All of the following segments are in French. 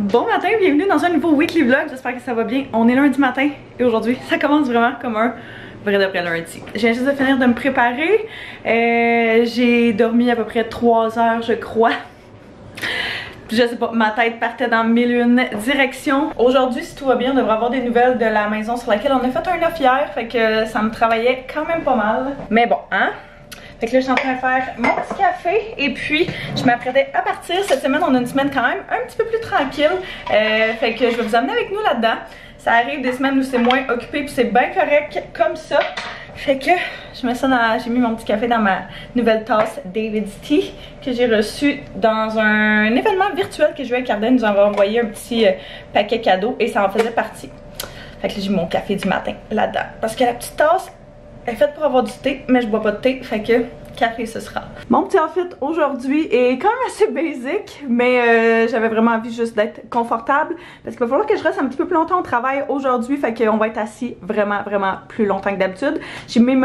Bon matin, bienvenue dans un nouveau weekly vlog, j'espère que ça va bien. On est lundi matin et aujourd'hui ça commence vraiment comme un vrai d'après lundi. Je viens juste de finir de me préparer, j'ai dormi à peu près 3 heures je crois. Je sais pas, ma tête partait dans 1001 directions. Aujourd'hui, si tout va bien, on devrait avoir des nouvelles de la maison sur laquelle on a fait un offre hier, fait que ça me travaillait quand même pas mal. Mais bon, hein? Fait que là, je suis en train de faire mon petit café et puis je m'apprêtais à partir. Cette semaine, on a une semaine quand même un petit peu plus tranquille. Fait que je vais vous emmener avec nous là-dedans. Ça arrive des semaines où c'est moins occupé puis c'est bien correct comme ça. Fait que je mets ça dans... J'ai mis mon petit café dans ma nouvelle tasse David's Tea que j'ai reçue dans un événement virtuel que j'ai eu avec Arden. Nous avons envoyé un petit paquet cadeau et ça en faisait partie. Fait que là, j'ai mon café du matin là-dedans. Parce que la petite tasse... Elle est faite pour avoir du thé, mais je bois pas de thé, fait que café ce sera. Mon petit outfit aujourd'hui est quand même assez basic, mais j'avais vraiment envie juste d'être confortable parce qu'il va falloir que je reste un petit peu plus longtemps au travail aujourd'hui, fait qu'on va être assis vraiment plus longtemps que d'habitude. J'ai mis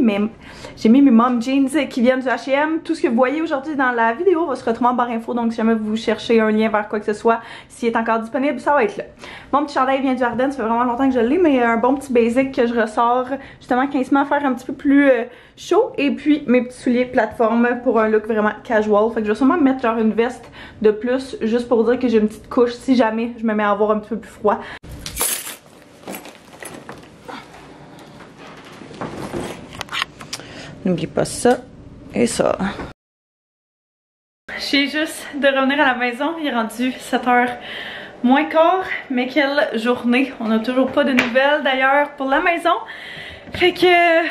mes mom jeans qui viennent du H&M. Tout ce que vous voyez aujourd'hui dans la vidéo va se retrouver en barre info, donc si jamais vous cherchez un lien vers quoi que ce soit, s'il est encore disponible, ça va être là. Mon petit chandail vient du Arden, ça fait vraiment longtemps que je l'ai, mais un bon petit basic que je ressors justement quand il se met à faire un petit peu plus chaud, et puis mes petits souliers plateforme pour un look vraiment casual. Fait que je vais sûrement mettre genre une veste de plus juste pour dire que j'ai une petite couche si jamais je me mets à avoir un petit peu plus froid. N'oublie pas ça et ça. J'ai juste de revenir à la maison, il est rendu 7h. Moins quart, mais quelle journée. On n'a toujours pas de nouvelles d'ailleurs pour la maison. Fait que...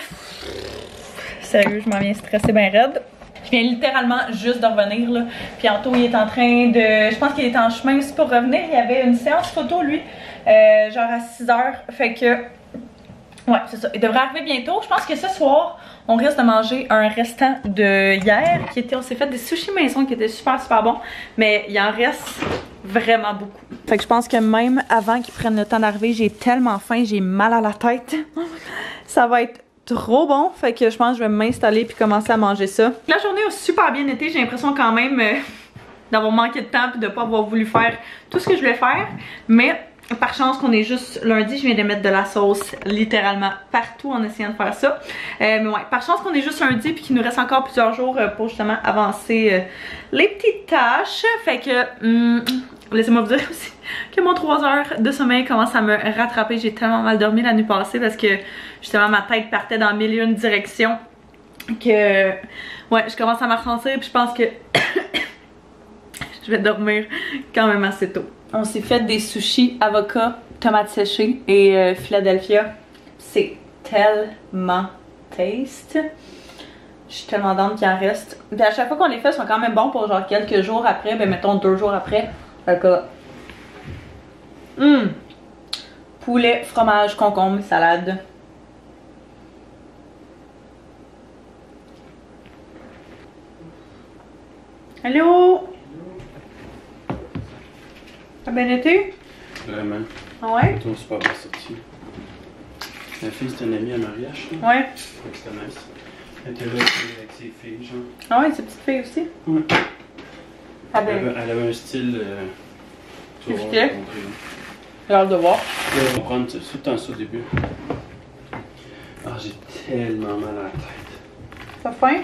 Sérieux, je m'en viens stresser bien raide. Je viens littéralement juste de revenir là. Puis Anto, il est en train de... Je pense qu'il est en chemin aussi pour revenir. Il y avait une séance photo lui, genre à 6h. Fait que... Ouais, c'est ça. Il devrait arriver bientôt. Je pense que ce soir... On risque de manger un restant de hier qui était, on s'est fait des sushis maison qui étaient super bons, mais il en reste vraiment beaucoup. Fait que je pense que même avant qu'ils prennent le temps d'arriver, j'ai tellement faim, j'ai mal à la tête. Ça va être trop bon, fait que je pense que je vais m'installer puis commencer à manger ça. La journée a super bien été, j'ai l'impression quand même d'avoir manqué de temps et de ne pas avoir voulu faire tout ce que je voulais faire, mais... Par chance qu'on est juste lundi, je viens de mettre de la sauce littéralement partout en essayant de faire ça. Mais ouais, par chance qu'on est juste lundi puis qu'il nous reste encore plusieurs jours pour justement avancer les petites tâches. Fait que, laissez-moi vous dire aussi que mon 3 heures de sommeil commence à me rattraper. J'ai tellement mal dormi la nuit passée parce que justement ma tête partait dans 1001 directions. Que, ouais, je commence à me ressentir puis je pense que je vais dormir quand même assez tôt. On s'est fait des sushis, avocats, tomates séchées et Philadelphia. C'est tellement taste. Je suis tellement dente qu'il en reste. Puis à chaque fois qu'on les fait, ils sont quand même bons pour genre quelques jours après. Ben mettons 2 jours après. Poulet, fromage, concombre, salade. Allô? T'as bien été? Vraiment. Ah ouais? Ton super bien sorti. La fille, c'est une amie à mariage. Là. Ouais. C'était nice. Elle était là avec ses filles, genre. Ah ouais, ses petites filles aussi? Ouais. Elle avait un style. Tu vois, j'ai hâte de voir. On va prendre tout le temps ça au début. Ah, j'ai tellement mal à la tête. T'as faim?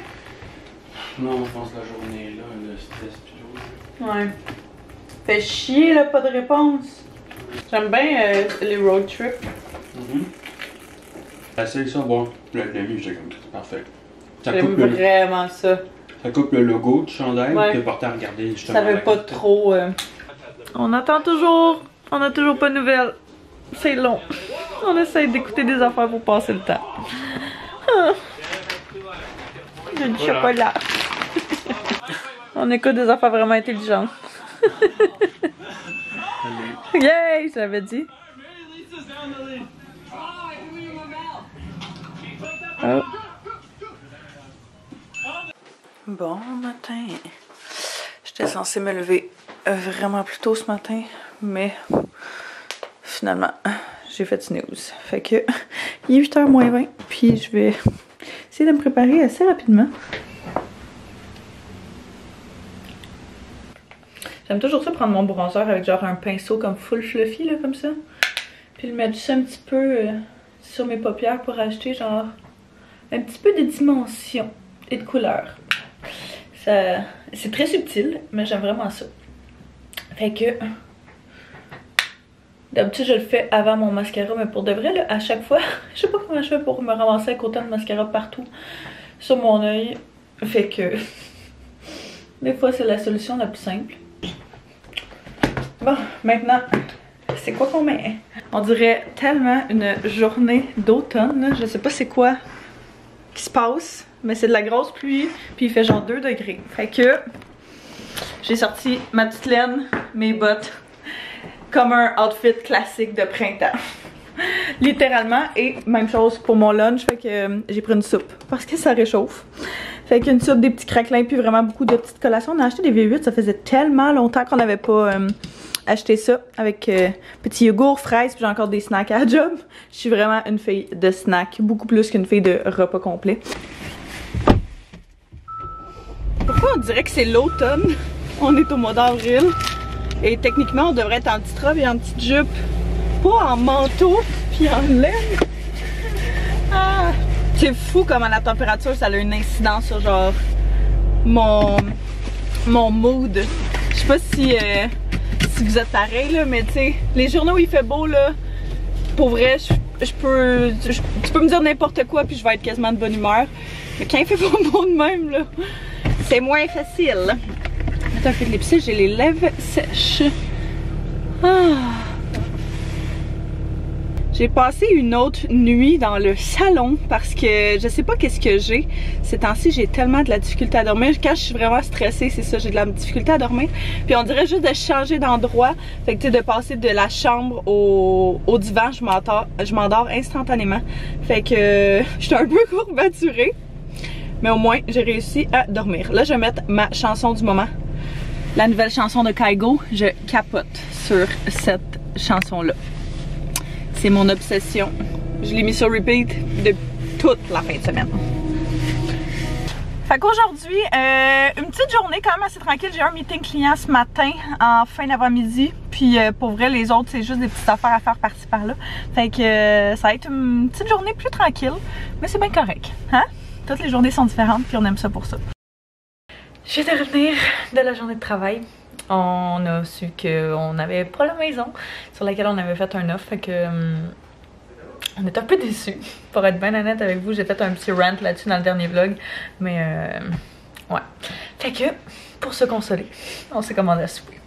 Non, on pense la journée là, le stress pis tout. Ouais. Fait chier là, pas de réponse. J'aime bien les road trips. La sélection, bon, l'ami, j'ai comme tout parfait. J'aime vraiment ça. Ça coupe le logo du chandail, ouais. Puis porté à regarder justement. Ça veut pas trop. On attend toujours, on a toujours pas de nouvelles. C'est long. On essaye d'écouter des affaires pour passer le temps. J'ai du chocolat. On écoute des affaires vraiment intelligentes. Yay, je l'avais dit. Oh. Bon matin. J'étais censée me lever vraiment plus tôt ce matin, mais finalement, j'ai fait snooze. Fait que il est 8h moins 20, puis je vais essayer de me préparer assez rapidement. J'aime toujours ça prendre mon bronzer avec genre un pinceau comme full fluffy là, comme ça. Puis le mettre juste un petit peu sur mes paupières pour ajouter genre un petit peu de dimension et de couleur. Ça, c'est très subtil, mais j'aime vraiment ça. Fait que d'habitude je le fais avant mon mascara, mais pour de vrai là, à chaque fois, je sais pas comment je fais pour me ramasser avec autant de mascara partout sur mon œil. Fait que des fois c'est la solution la plus simple. Bon, maintenant, c'est quoi qu'on met? On dirait tellement une journée d'automne. Je sais pas c'est quoi qui se passe, mais c'est de la grosse pluie, puis il fait genre 2 degrés. Fait que j'ai sorti ma petite laine, mes bottes, comme un outfit classique de printemps. Littéralement, et même chose pour mon lunch, fait que j'ai pris une soupe, parce que ça réchauffe. Fait qu'une soupe, des petits craquelins, puis vraiment beaucoup de petites collations. On a acheté des V8, ça faisait tellement longtemps qu'on n'avait pas acheté ça, avec petits yogourts, fraises, puis j'ai encore des snacks à la job. Je suis vraiment une fille de snacks, beaucoup plus qu'une fille de repas complet. Pourquoi on dirait que c'est l'automne? On est au mois d'avril, et techniquement on devrait être en petite robe et en petite jupe. Pas en manteau puis en laine. Ah, c'est fou comment la température ça a une incidence sur genre mon mood. Je sais pas si vous êtes pareil là, mais tu sais, les journées où il fait beau là, pour vrai, tu peux me dire n'importe quoi puis je vais être quasiment de bonne humeur. Mais quand il fait pas beau de même là, c'est moins facile. Attends, fait de l'épicerie, j'ai les lèvres sèches. Ah. J'ai passé une autre nuit dans le salon parce que je sais pas qu'est-ce que j'ai. Ces temps-ci, j'ai tellement de la difficulté à dormir. Quand je suis vraiment stressée, c'est ça, j'ai de la difficulté à dormir. Puis on dirait juste de changer d'endroit. Fait que tu sais, de passer de la chambre au divan, je m'endors instantanément. Fait que je suis un peu courbaturée. Mais au moins, j'ai réussi à dormir. Là, je vais mettre ma chanson du moment. La nouvelle chanson de Kaigo. Je capote sur cette chanson-là. C'est mon obsession. Je l'ai mis sur repeat de toute la fin de semaine. Fait qu'aujourd'hui, une petite journée quand même assez tranquille. J'ai un meeting client ce matin en fin d'avant-midi. Puis pour vrai, les autres, c'est juste des petites affaires à faire par-ci par-là. Fait que ça va être une petite journée plus tranquille. Mais c'est bien correct. Hein? Toutes les journées sont différentes puis on aime ça pour ça. Je viens de revenir de la journée de travail. On a su qu'on n'avait pas la maison sur laquelle on avait fait un offre, fait que on est un peu déçus. Pour être bien honnête avec vous, j'ai fait un petit rant là-dessus dans le dernier vlog, mais ouais. Fait que, pour se consoler, on s'est commandé à souper.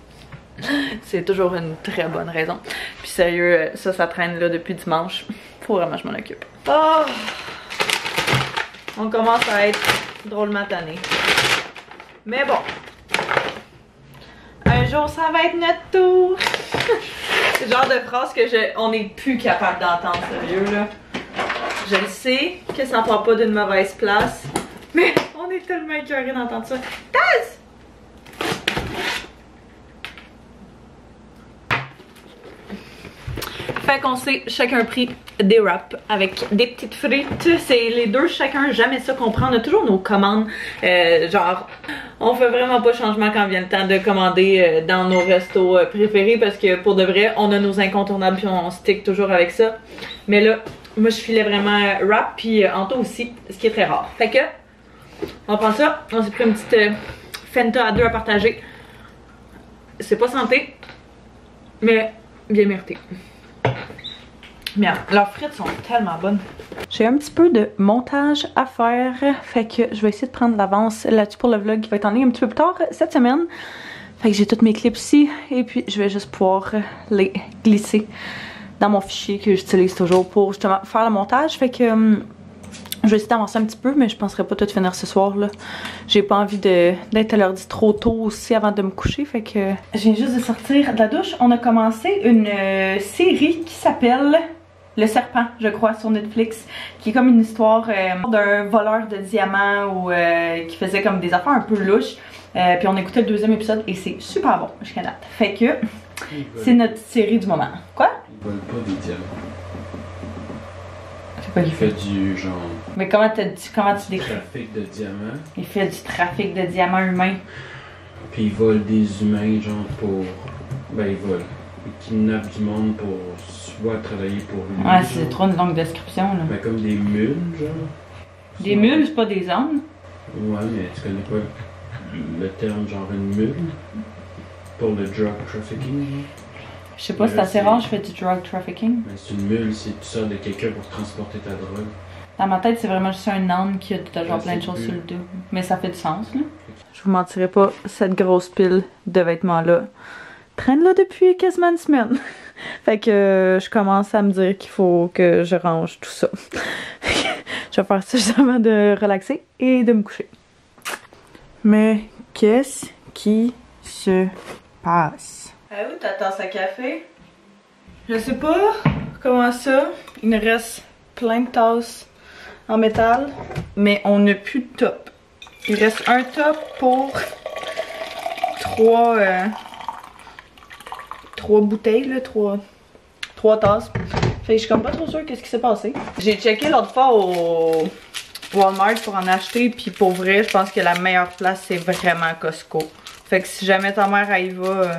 C'est toujours une très bonne raison. Puis sérieux, ça traîne là depuis dimanche. Faut vraiment que je m'en occupe. Oh! On commence à être drôlement tanné. Mais bon! Un jour, ça va être notre tour! C'est le genre de phrase que on n'est plus capable d'entendre, sérieux, là. Je le sais que ça ne part pas d'une mauvaise place, mais on est tellement écœurés d'entendre ça. Taz! Fait qu'on s'est chacun pris des wraps avec des petites frites. C'est les deux chacun, jamais ça qu'on prend. On a toujours nos commandes. Genre, on fait vraiment pas changement quand vient le temps de commander dans nos restos préférés parce que pour de vrai, on a nos incontournables puis on stick toujours avec ça. Mais là, moi je filais vraiment wrap puis Anto aussi, ce qui est très rare. Fait que, on prend ça. On s'est pris une petite Fenta à deux à partager. C'est pas santé, mais bien mérité. Merde, leurs frites sont tellement bonnes. J'ai un petit peu de montage à faire, fait que je vais essayer de prendre de l'avance là-dessus pour le vlog qui va être en ligne un petit peu plus tard cette semaine. Fait que j'ai toutes mes clips ici et puis je vais juste pouvoir les glisser dans mon fichier que j'utilise toujours pour justement faire le montage. Fait que je vais essayer d'avancer un petit peu, mais je penserai pas tout finir ce soir là. J'ai pas envie d'être à l'ordi trop tôt aussi avant de me coucher, fait que... Je viens juste de sortir de la douche. On a commencé une série qui s'appelle... Le serpent, je crois, sur Netflix, qui est comme une histoire d'un voleur de diamants ou qui faisait comme des affaires un peu louches. Puis on écoutait le deuxième épisode et c'est super bon jusqu'à date. Fait que c'est notre série du moment. Quoi? Ils volent pas des diamants. C'est pas qu'il fait du genre. Mais comment tu décris? Trafic de diamants. Il fait du trafic de diamants humains. Puis ils volent des humains, genre pour. Ben ils volent. Ils kidnappent du monde pour soit travailler pour lui. Ouais, c'est trop une longue description là. Ben comme des mules, genre. Des mules, c'est pas des ânes? Ouais, mais tu connais pas le terme genre une mule pour le drug trafficking? Je sais pas, c'est assez rare, je fais du drug trafficking. Ben, c'est une mule, c'est tu sors de quelqu'un pour transporter ta drogue. Dans ma tête, c'est vraiment juste un âne qui a genre plein de choses sur le dos. Mais ça fait du sens, là. Je vous mentirai pas, cette grosse pile de vêtements-là traîne-là depuis quasiment une semaine. Fait que je commence à me dire qu'il faut que je range tout ça. Je vais faire ça juste avant de relaxer et de me coucher. Mais qu'est-ce qui se passe? Ah oui, ta tasse à café? Je sais pas comment ça. Il nous reste plein de tasses en métal, mais on n'a plus de top. Il reste un top pour trois bouteilles, là, trois tasses. Fait que je suis comme pas trop sûre qu'est-ce qui s'est passé. J'ai checké l'autre fois au Walmart pour en acheter, puis pour vrai, je pense que la meilleure place, c'est vraiment Costco. Fait que si jamais ta mère, elle y va...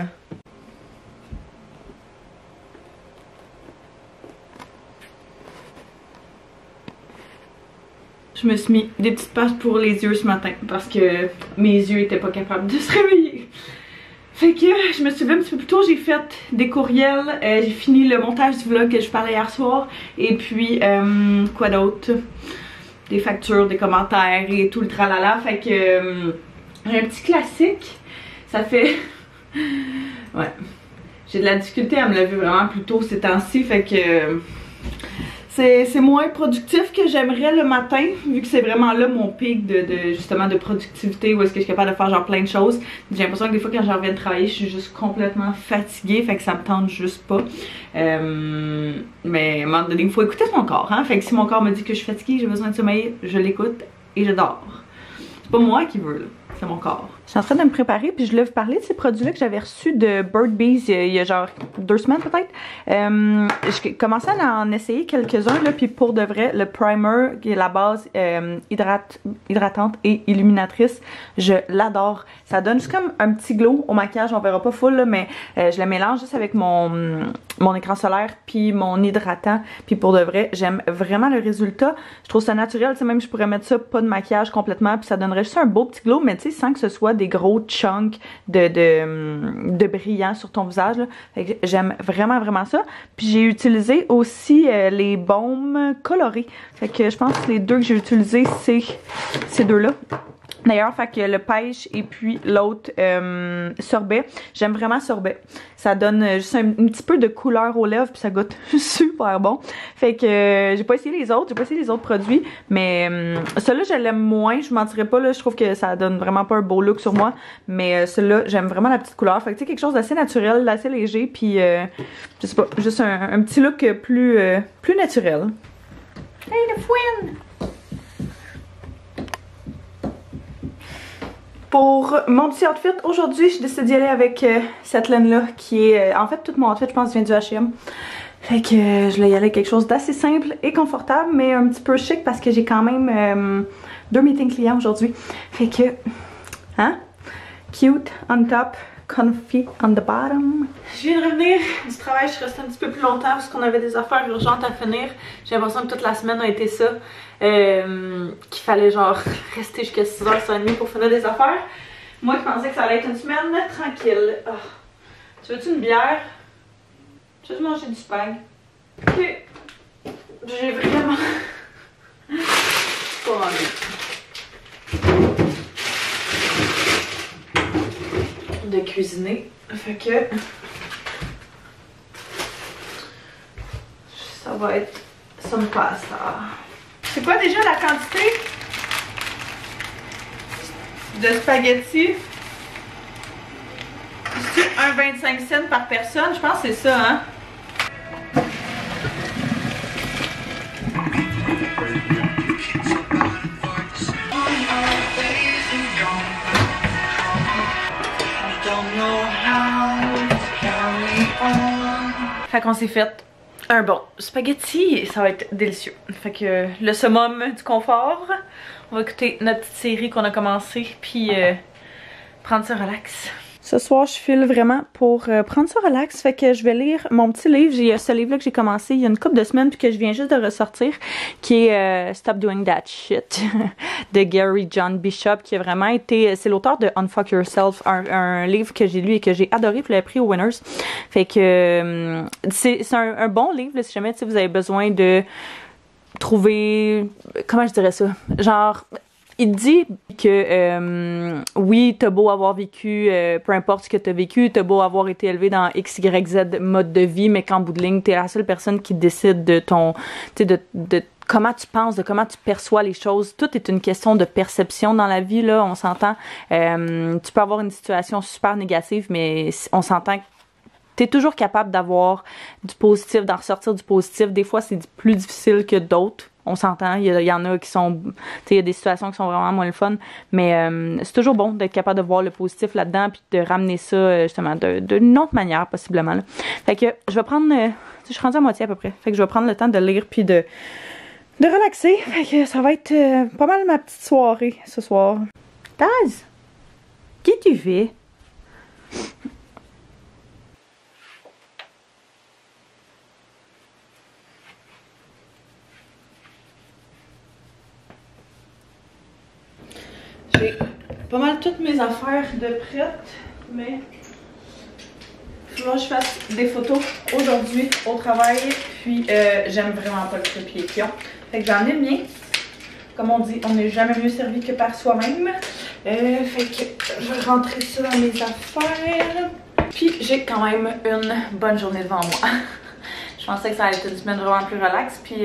Je me suis mis des petites passes pour les yeux ce matin parce que mes yeux étaient pas capables de se réveiller. Fait que je me suis levée un petit peu plus tôt, j'ai fait des courriels, j'ai fini le montage du vlog que je parlais hier soir. Et puis, quoi d'autre? Des factures, des commentaires et tout le tralala. Fait que un petit classique, ça fait... ouais. J'ai de la difficulté à me lever vraiment plus tôt ces temps-ci, fait que... C'est moins productif que j'aimerais le matin, vu que c'est vraiment là mon pic de productivité, où est-ce que je suis capable de faire genre plein de choses. J'ai l'impression que des fois quand je reviens de travailler, je suis juste complètement fatiguée, fait que ça me tente juste pas. Mais à un moment donné, il faut écouter son corps, hein. Fait que si mon corps me dit que je suis fatiguée, j'ai besoin de sommeil, je l'écoute et je dors. C'est pas moi qui veux, c'est mon corps. Je suis en train de me préparer, puis je voulais vous parler de ces produits-là que j'avais reçus de Burt's Bees il y a genre 2 semaines peut-être. Je commençais à en essayer quelques-uns, puis pour de vrai, le primer qui est la base hydratante et illuminatrice, je l'adore. Ça donne juste comme un petit glow au maquillage, on verra pas full, là, mais je la mélange juste avec mon écran solaire, puis mon hydratant, puis pour de vrai, j'aime vraiment le résultat. Je trouve ça naturel, même je pourrais mettre ça, pas de maquillage complètement, puis ça donnerait juste un beau petit glow, mais tu sais, sans que ce soit des gros chunks de brillant sur ton visage. J'aime vraiment, vraiment ça. Puis j'ai utilisé aussi les baumes colorés. Fait que je pense que les deux que j'ai utilisés, c'est ces deux-là. D'ailleurs, fait que le pêche et puis l'autre sorbet. J'aime vraiment sorbet. Ça donne juste un petit peu de couleur aux lèvres, puis ça goûte super bon. Fait que j'ai pas essayé les autres, produits, mais celui-là, je l'aime moins, je vous mentirais pas, là, je trouve que ça donne vraiment pas un beau look sur moi, mais celui-là, j'aime vraiment la petite couleur. Fait que tu sais, quelque chose d'assez naturel, d'assez léger, puis je sais pas, juste un petit look plus naturel. Hey, le fouine! Pour mon petit outfit, aujourd'hui, je décide d'y aller avec cette laine-là qui est... en fait, tout mon outfit, je pense, vient du H&M. Fait que je vais y aller avec quelque chose d'assez simple et confortable, mais un petit peu chic parce que j'ai quand même 2 meetings clients aujourd'hui. Fait que... hein? Cute on top, comfy on the bottom. Je viens de revenir du travail, je suis restée un petit peu plus longtemps parce qu'on avait des affaires urgentes à finir. J'ai l'impression que toute la semaine a été ça. Qu'il fallait genre rester jusqu'à 6h30 pour finir des affaires. Moi je pensais que ça allait être une semaine tranquille. Oh. Tu veux-tu une bière? Tu veux-tu manger du spag? Ok. J'ai vraiment... pas envie de cuisiner. Fait que... ça va être some pasta. C'est quoi déjà la quantité de spaghettis? C'est 1,25 $ par personne? Je pense que c'est ça, hein? Fait qu'on s'est fait un bon spaghetti, ça va être délicieux. Fait que le summum du confort. On va écouter notre petite série qu'on a commencée, puis prendre ça relax. Ce soir, je file vraiment pour prendre ça relax. Fait que je vais lire mon petit livre. J'ai ce livre-là que j'ai commencé il y a une couple de semaines puis que je viens juste de ressortir, qui est Stop Doing That Shit de Gary John Bishop, qui a vraiment été... C'est l'auteur de Unfuck Yourself, un livre que j'ai lu et que j'ai adoré, puis je l'ai pris au Winners. Fait que c'est un bon livre, là, si jamais vous avez besoin de trouver... Comment je dirais ça? Genre... Il dit que oui, t'as beau avoir vécu, peu importe ce que t'as vécu, t'as beau avoir été élevé dans XYZ mode de vie, mais qu'en bout de ligne, t'es la seule personne qui décide de ton, tu sais, de comment tu penses, de comment tu perçois les choses. Tout est une question de perception dans la vie, là, on s'entend. Tu peux avoir une situation super négative, mais on s'entend que t'es toujours capable d'avoir du positif, d'en ressortir du positif. Des fois, c'est plus difficile que d'autres. On s'entend, il y en a qui sont... Il y a des situations qui sont vraiment moins le fun, mais c'est toujours bon d'être capable de voir le positif là-dedans puis de ramener ça, justement, d'une autre manière, possiblement. Là. Fait que je vais prendre... je suis rendue à moitié à peu près. Fait que je vais prendre le temps de lire puis de relaxer. Fait que ça va être pas mal ma petite soirée, ce soir. Taz! Qui tu fais? J'ai pas mal toutes mes affaires de prêtes, mais il faut que je fasse des photos aujourd'hui au travail, puis j'aime vraiment pas le papier pion. Fait que j'en ai bien. Comme on dit, on n'est jamais mieux servi que par soi-même. Fait que je vais rentrer ça dans mes affaires. Puis j'ai quand même une bonne journée devant moi. Je pensais que ça allait être une semaine vraiment plus relax, puis...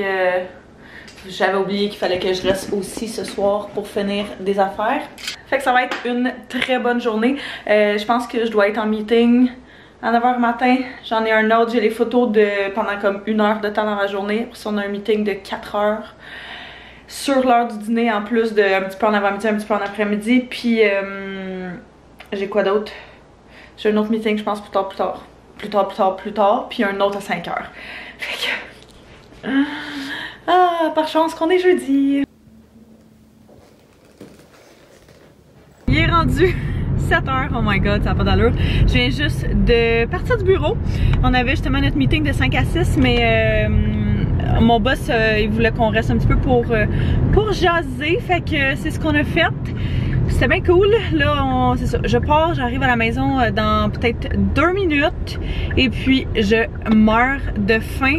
J'avais oublié qu'il fallait que je reste aussi ce soir pour finir des affaires. Fait que ça va être une très bonne journée. Je pense que je dois être en meeting à 9h matin. J'en ai un autre, j'ai les photos de pendant comme 1 heure de temps dans la journée. Puis on a un meeting de 4h sur l'heure du dîner, en plus de un petit peu en avant-midi, un petit peu en après-midi. Puis j'ai quoi d'autre? J'ai un autre meeting, je pense, plus tard. Puis un autre à 5h. Fait que... Ah, par chance qu'on est jeudi! Il est rendu 7h, oh my god, ça n'a pas d'allure. Je viens juste de partir du bureau. On avait justement notre meeting de 5 à 6, mais mon boss, il voulait qu'on reste un petit peu pour jaser, fait que c'est ce qu'on a fait. C'était bien cool. Là, c'est ça. Je pars, j'arrive à la maison dans peut-être 2 minutes, et puis je meurs de faim.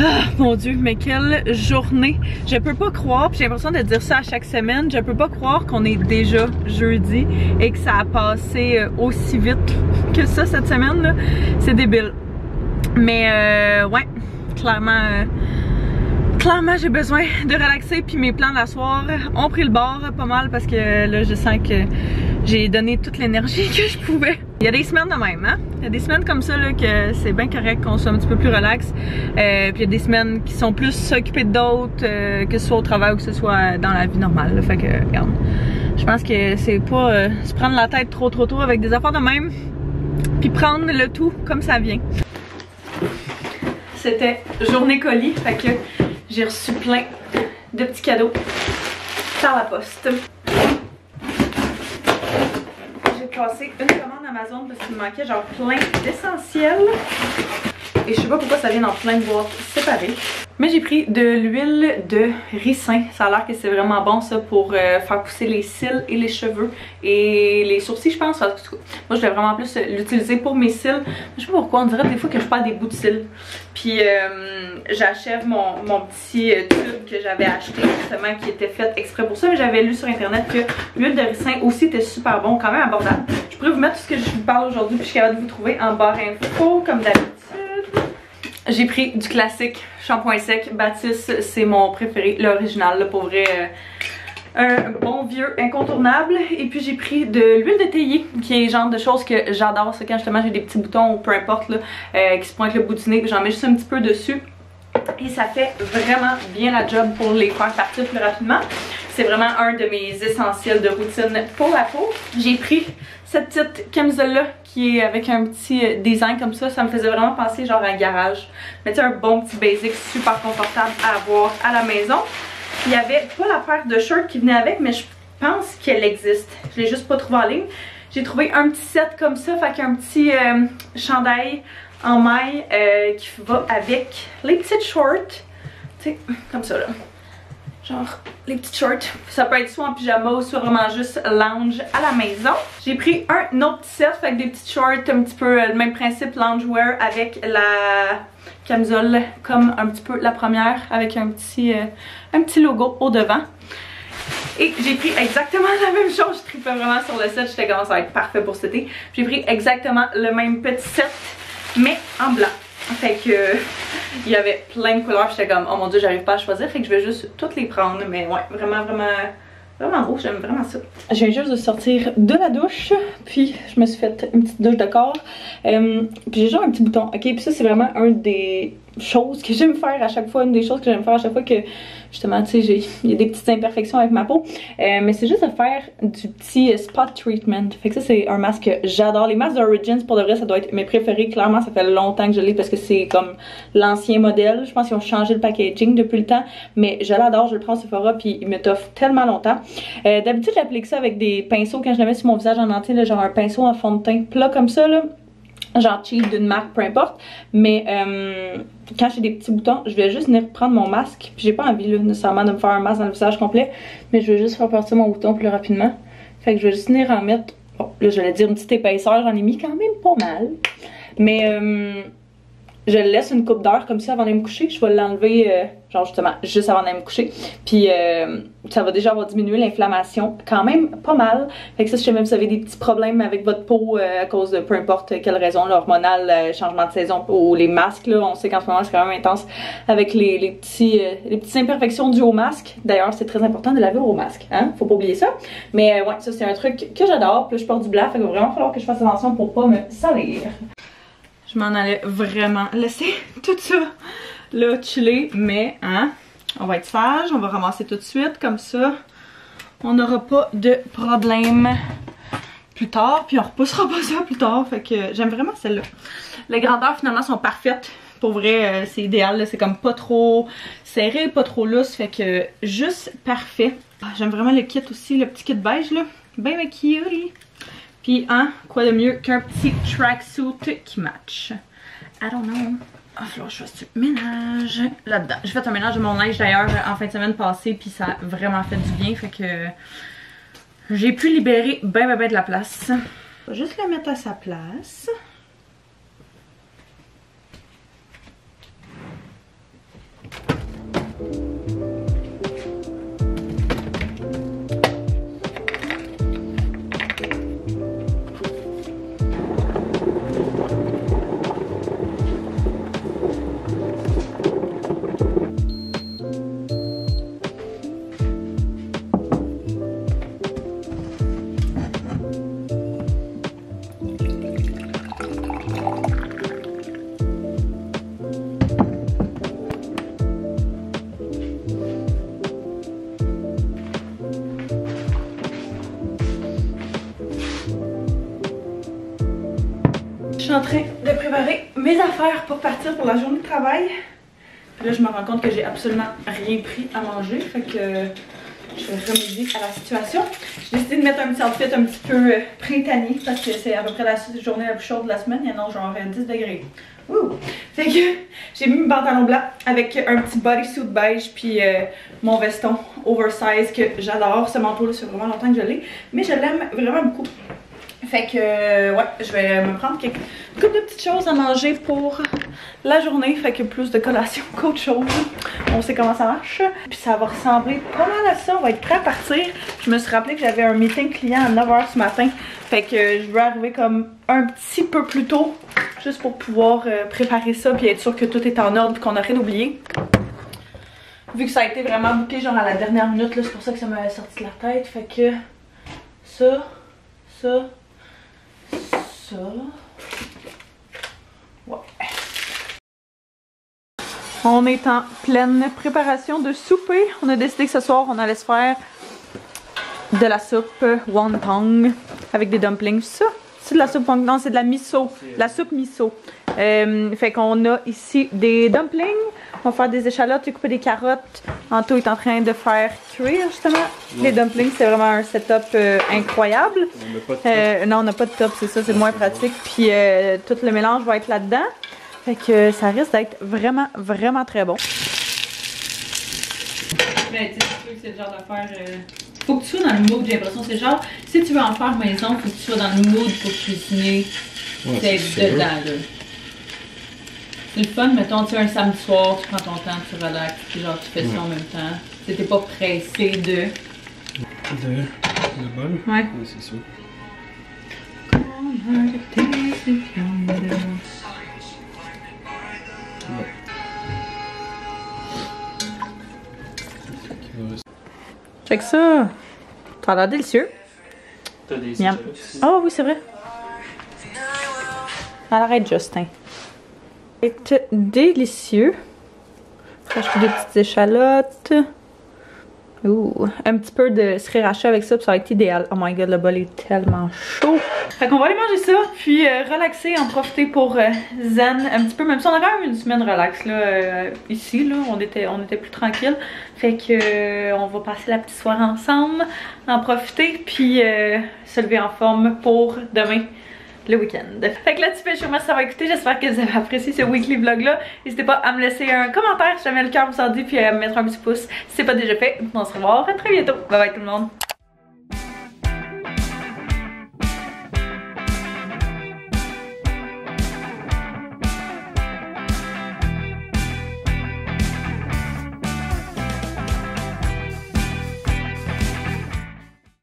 Ah, mon Dieu, mais quelle journée! Je peux pas croire, puis j'ai l'impression de dire ça à chaque semaine, je peux pas croire qu'on est déjà jeudi et que ça a passé aussi vite que ça cette semaine, là. C'est débile. Mais ouais, clairement j'ai besoin de relaxer, puis mes plans de la soirée ont pris le bord pas mal parce que là, je sens que j'ai donné toute l'énergie que je pouvais. Il y a des semaines de même, hein? Il y a des semaines comme ça là, que c'est bien correct qu'on soit un petit peu plus relax. Puis il y a des semaines qui sont plus occupées d'autres, que ce soit au travail ou que ce soit dans la vie normale. Là. Fait que, regarde, je pense que c'est pas se prendre la tête trop tôt avec des affaires de même, puis prendre le tout comme ça vient. C'était journée colis, fait que j'ai reçu plein de petits cadeaux par la poste. Passé une commande Amazon parce qu'il me manquait genre plein d'essentiels et je sais pas pourquoi ça vient dans plein de boîtes séparées, mais j'ai pris de l'huile de ricin. Ça a l'air que c'est vraiment bon ça pour faire pousser les cils et les cheveux et les sourcils, je pense. Moi je vais vraiment plus l'utiliser pour mes cils. Je sais pas pourquoi, on dirait des fois que je perds des bouts de cils. Puis j'achève mon petit tube que j'avais acheté justement, qui était fait exprès pour ça, mais j'avais lu sur internet que l'huile de ricin aussi était super bon, quand même abordable. Je pourrais vous mettre tout ce que je vous parle aujourd'hui, puis je suis capable de vous trouver en barre info comme d'habitude. J'ai pris du classique shampoing sec Batiste, c'est mon préféré, l'original pour vrai, un bon vieux incontournable. Et puis j'ai pris de l'huile de théier, qui est le genre de choses que j'adore, ça quand justement j'ai des petits boutons ou peu importe là, qui se pointent le bout du nez, j'en mets juste un petit peu dessus et ça fait vraiment bien la job pour les faire partir plus rapidement. C'est vraiment un de mes essentiels de routine pour la peau. J'ai pris cette petite camisole-là qui est avec un petit design comme ça. Ça me faisait vraiment penser genre à un garage. Mais tu sais, un bon petit basic super confortable à avoir à la maison. Il n'y avait pas la paire de shirt qui venait avec, mais je pense qu'elle existe. Je l'ai juste pas trouvé en ligne. J'ai trouvé un petit set comme ça, fait qu'un petit chandail en maille qui va avec les petites shorts. Tu sais, comme ça là. Genre les petites shorts. Ça peut être soit en pyjama ou soit vraiment juste lounge à la maison. J'ai pris un autre petit set avec des petites shorts, un petit peu le même principe, loungewear avec la camisole comme un petit peu la première avec un petit logo au devant. Et j'ai pris exactement la même chose. Je tripais vraiment sur le set. J'étais comme ça va être parfait pour cet été. J'ai pris exactement le même petit set mais en blanc. Fait que il y avait plein de couleurs. J'étais comme oh mon dieu j'arrive pas à choisir. Fait que je vais juste toutes les prendre. Mais ouais vraiment beau. J'aime vraiment ça. Je viens juste de sortir de la douche. Puis je me suis fait une petite douche de corps. Puis j'ai genre un petit bouton. Ok, puis ça c'est vraiment une des choses que j'aime faire à chaque fois. Une des choses que j'aime faire à chaque fois que justement tu sais il y a des petites imperfections avec ma peau. Mais c'est juste de faire du petit spot treatment. Fait que ça c'est un masque que j'adore. Les masques d'Origins pour de vrai ça doit être mes préférés. Clairement ça fait longtemps que je l'ai parce que c'est comme l'ancien modèle. Je pense qu'ils ont changé le packaging depuis le temps. Mais je l'adore, je le prends au Sephora puis il me toffe tellement longtemps. D'habitude j'applique ça avec des pinceaux quand je le mets sur mon visage en entier. Là, genre un pinceau en fond de teint plat comme ça là. Genre cheap d'une marque, peu importe. Mais quand j'ai des petits boutons, je vais juste venir prendre mon masque. Puis j'ai pas envie là, nécessairement de me faire un masque dans le visage complet. Mais je vais juste faire partir mon bouton plus rapidement. Fait que je vais juste venir en mettre, bon là je vais dire une petite épaisseur, j'en ai mis quand même pas mal. Mais je laisse une coupe d'heure comme ça avant d'aller me coucher. Je vais l'enlever genre justement juste avant d'aller me coucher. Puis ça va déjà avoir diminué l'inflammation quand même pas mal. Fait que ça, si jamais vous avez des petits problèmes avec votre peau à cause de peu importe quelle raison, l'hormonale, changement de saison ou les masques, là, on sait qu'en ce moment c'est quand même intense avec les petites imperfections dues au masque. D'ailleurs c'est très important de laver au masque, hein? Faut pas oublier ça. Mais ouais, ça c'est un truc que j'adore. Puis là, je porte du blanc, fait qu'il va vraiment falloir que je fasse attention pour pas me salir. Je m'en allais vraiment laisser tout ça là chiller, mais hein, on va être sage, on va ramasser tout de suite comme ça. On n'aura pas de problème plus tard, puis on repoussera pas ça plus tard. Fait que j'aime vraiment celle-là. Les grandeurs finalement sont parfaites. Pour vrai, c'est idéal, c'est comme pas trop serré, pas trop lousse, fait que juste parfait. Ah, j'aime vraiment le kit aussi, le petit kit beige là, bien maquillé. Puis, hein, quoi de mieux qu'un petit tracksuit qui match? I don't know. Ah, il va falloir que je fasse du ménage là-dedans. J'ai fait un ménage de mon linge d'ailleurs en fin de semaine passée, puis ça a vraiment fait du bien. Fait que j'ai pu libérer ben de la place. Je vais juste le mettre à sa place. En train de préparer mes affaires pour partir pour la journée de travail. Puis là, je me rends compte que j'ai absolument rien pris à manger. Fait que je vais remédier à la situation. J'ai décidé de mettre un petit outfit un petit peu printanier parce que c'est à peu près la journée la plus chaude de la semaine. Il y en a genre 10 degrés. Ouh. Fait que j'ai mis mon pantalon blanc avec un petit bodysuit beige puis mon veston oversize que j'adore. Ce manteau-là, ça fait vraiment longtemps que je l'ai. Mais je l'aime vraiment beaucoup. Fait que, ouais, je vais me prendre quelques couple de petites choses à manger pour la journée. Fait que plus de collation qu'autre chose. On sait comment ça marche. Puis ça va ressembler pas mal à ça. On va être prêt à partir. Je me suis rappelé que j'avais un meeting client à 9 h ce matin. Fait que je vais arriver comme un petit peu plus tôt. Juste pour pouvoir préparer ça. Puis être sûr que tout est en ordre. Puis qu'on n'a rien oublié. Vu que ça a été vraiment bouqué genre à la dernière minute. C'est pour ça que ça m'a sorti de la tête. Fait que ça. Ouais. On est en pleine préparation de souper. On a décidé que ce soir, on allait se faire de la soupe wonton avec des dumplings. Ça, c'est de la soupe wonton, c'est de la miso. La soupe miso. Fait qu'on a ici des dumplings. On va faire des échalotes, j'ai coupé des carottes. Anto est en train de faire cuire justement. Ouais. Les dumplings, c'est vraiment un setup incroyable. On n'a pas de top. Non, on n'a pas de top, c'est ça, c'est moins pratique. Puis tout le mélange va être là-dedans. Fait que ça risque d'être vraiment, vraiment très bon. Ben, tu sais, c'est le genre d'affaire. Faut que tu sois dans le mood, j'ai l'impression. C'est genre, si tu veux en faire maison, faut que tu sois dans le mood pour cuisiner. Ouais, d'être dedans, là. C'est le fun, mettons, tu sais, un samedi soir, tu prends ton temps, tu relaxes, puis genre, tu fais ça en même temps. Tu sais, t'es pas pressé de. De bol? Ouais. Ouais, c'est ça. Check ça! Ça a l'air délicieux! T'as des échalotes aussi. Ah oui, c'est vrai! Arrête, Justin! C'est délicieux! J'ai acheté des petites échalotes. Ouh! Un petit peu de sriracha avec ça, ça va être idéal. Oh my god, le bol est tellement chaud! Fait qu'on va aller manger ça, puis relaxer, en profiter pour zen un petit peu. Même si on a quand même une semaine relax, là, ici, là, on était plus tranquille. Fait que on va passer la petite soirée ensemble, en profiter, puis se lever en forme pour demain, le week-end. Fait que là-dessus, je vous remercie d'avoir écouté. J'espère que vous avez apprécié ce weekly vlog-là. N'hésitez pas à me laisser un commentaire si jamais le cœur vous en dit, puis à me mettre un petit pouce si c'est pas déjà fait. On se revoit très bientôt. Bye bye tout le monde!